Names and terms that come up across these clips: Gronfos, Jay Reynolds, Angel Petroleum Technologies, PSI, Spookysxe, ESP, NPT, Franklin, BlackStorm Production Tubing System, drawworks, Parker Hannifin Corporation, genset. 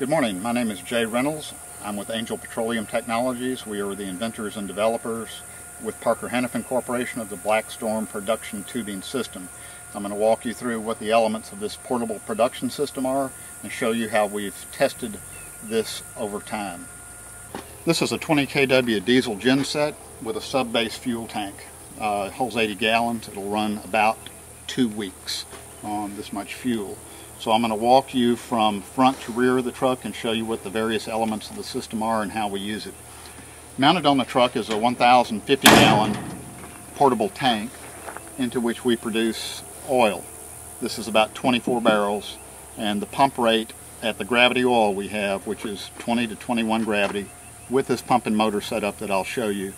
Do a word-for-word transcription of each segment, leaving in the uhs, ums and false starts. Good morning, my name is Jay Reynolds. I'm with Angel Petroleum Technologies. We are the inventors and developers with Parker Hannifin Corporation of the BlackStorm Production Tubing System. I'm going to walk you through what the elements of this portable production system are and show you how we've tested this over time. This is a twenty K W diesel gen set with a sub-base fuel tank. Uh, it holds eighty gallons. It'll run about two weeks on this much fuel. So I'm going to walk you from front to rear of the truck and show you what the various elements of the system are and how we use it. Mounted on the truck is a one thousand fifty gallon portable tank into which we produce oil. This is about twenty-four barrels, and the pump rate at the gravity oil we have, which is twenty to twenty-one gravity, with this pump and motor setup that I'll show you,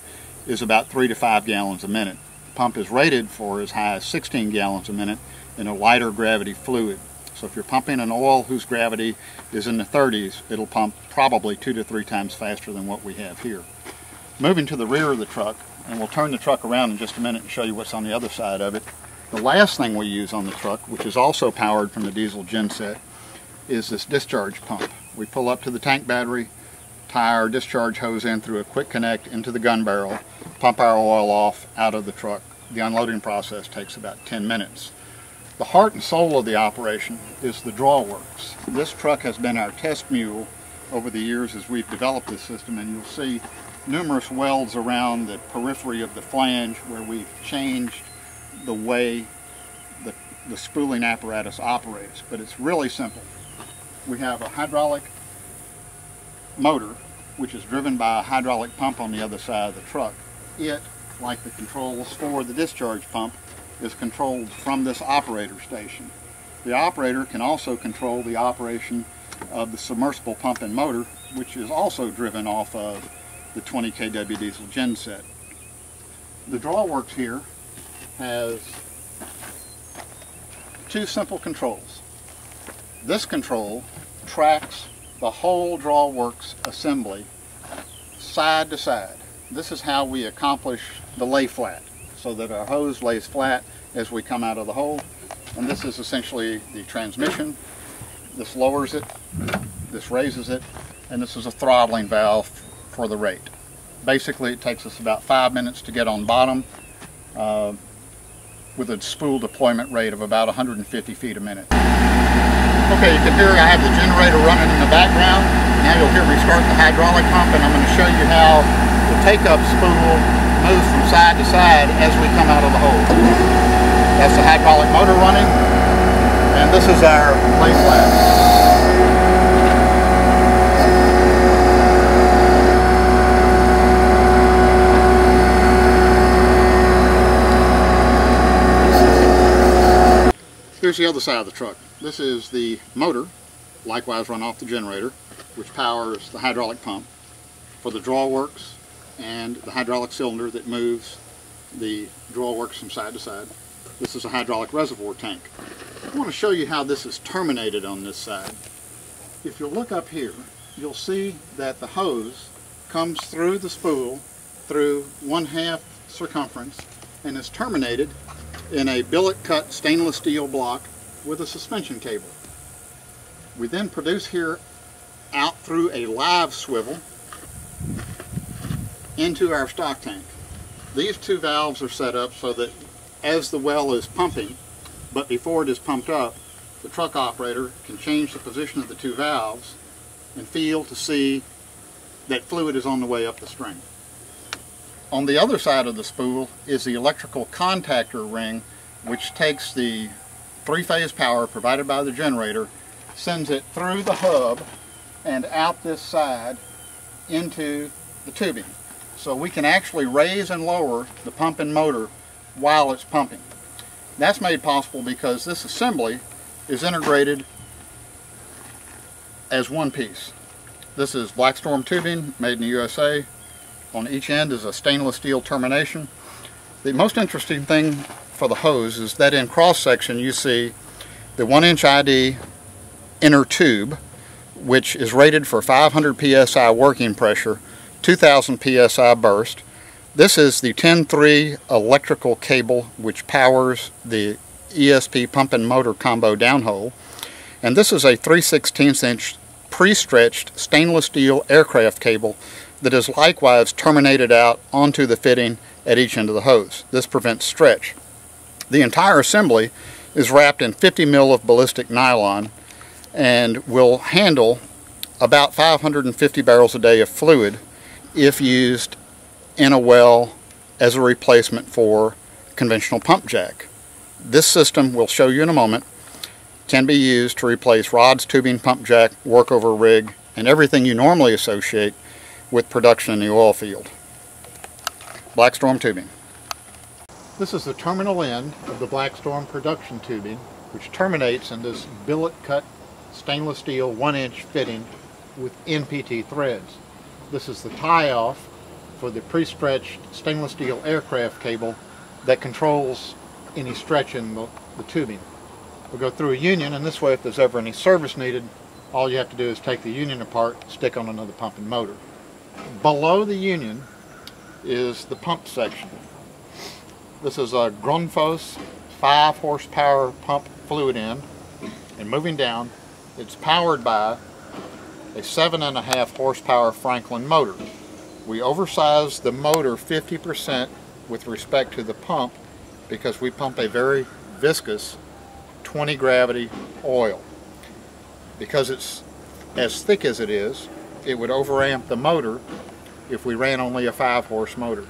is about three to five gallons a minute. The pump is rated for as high as sixteen gallons a minute in a lighter gravity fluid. So if you're pumping an oil whose gravity is in the thirties, it'll pump probably two to three times faster than what we have here. Moving to the rear of the truck, and we'll turn the truck around in just a minute and show you what's on the other side of it. The last thing we use on the truck, which is also powered from the diesel genset, is this discharge pump. We pull up to the tank battery, tie our discharge hose in through a quick connect into the gun barrel, pump our oil off out of the truck. The unloading process takes about ten minutes. The heart and soul of the operation is the drawworks. This truck has been our test mule over the years as we've developed this system, and you'll see numerous welds around the periphery of the flange where we've changed the way the, the spooling apparatus operates. But it's really simple. We have a hydraulic motor, which is driven by a hydraulic pump on the other side of the truck. It, like the controls for the discharge pump, is controlled from this operator station. The operator can also control the operation of the submersible pump and motor, which is also driven off of the twenty K W diesel genset. The drawworks here has two simple controls. This control tracks the whole drawworks assembly side to side. This is how we accomplish the lay flat, so that our hose lays flat as we come out of the hole. And this is essentially the transmission. This lowers it, this raises it, and this is a throttling valve for the rate. Basically, it takes us about five minutes to get on bottom uh, with a spool deployment rate of about one hundred fifty feet a minute. Okay, you can hear I have the generator running in the background. Now you'll hear me start the hydraulic pump, and I'm going to show you how the take-up spool moves from side to side as we come out of the hole. That's the hydraulic motor running, and this is our lay flat. Here's the other side of the truck. This is the motor, likewise run off the generator, which powers the hydraulic pump for the drawworks and the hydraulic cylinder that moves the drawworks from side to side. This is a hydraulic reservoir tank. I want to show you how this is terminated on this side. If you look up here, you'll see that the hose comes through the spool through one half circumference and is terminated in a billet cut stainless steel block with a suspension cable. We then produce here out through a live swivel into our stock tank. These two valves are set up so that as the well is pumping, but before it is pumped up, the truck operator can change the position of the two valves and feel to see that fluid is on the way up the stream. On the other side of the spool is the electrical contactor ring, which takes the three-phase power provided by the generator, sends it through the hub and out this side into the tubing. So we can actually raise and lower the pump and motor while it's pumping. That's made possible because this assembly is integrated as one piece. This is BlackStorm tubing made in the U S A. On each end is a stainless steel termination. The most interesting thing for the hose is that in cross section you see the one inch I D inner tube, which is rated for five hundred P S I working pressure, two thousand P S I burst. This is the ten three electrical cable which powers the E S P pump and motor combo downhole. And this is a three sixteenths inch pre-stretched stainless steel aircraft cable that is likewise terminated out onto the fitting at each end of the hose. This prevents stretch. The entire assembly is wrapped in fifty mil of ballistic nylon and will handle about five hundred fifty barrels a day of fluid if used in a well as a replacement for conventional pump jack. This system, we'll show you in a moment, can be used to replace rods, tubing, pump jack, workover rig, and everything you normally associate with production in the oil field. BlackStorm Tubing. This is the terminal end of the BlackStorm production tubing, which terminates in this billet cut stainless steel one inch fitting with N P T threads. This is the tie off for the pre-stretched stainless steel aircraft cable that controls any stretch in the, the tubing. We'll go through a union, and this way if there's ever any service needed, all you have to do is take the union apart, stick on another pump and motor. Below the union is the pump section. This is a Gronfos five horsepower pump fluid end, and moving down, it's powered by a seven point five horsepower Franklin motor. We oversized the motor fifty percent with respect to the pump because we pump a very viscous twenty gravity oil. Because it's as thick as it is, it would overamp the motor if we ran only a five horse motor.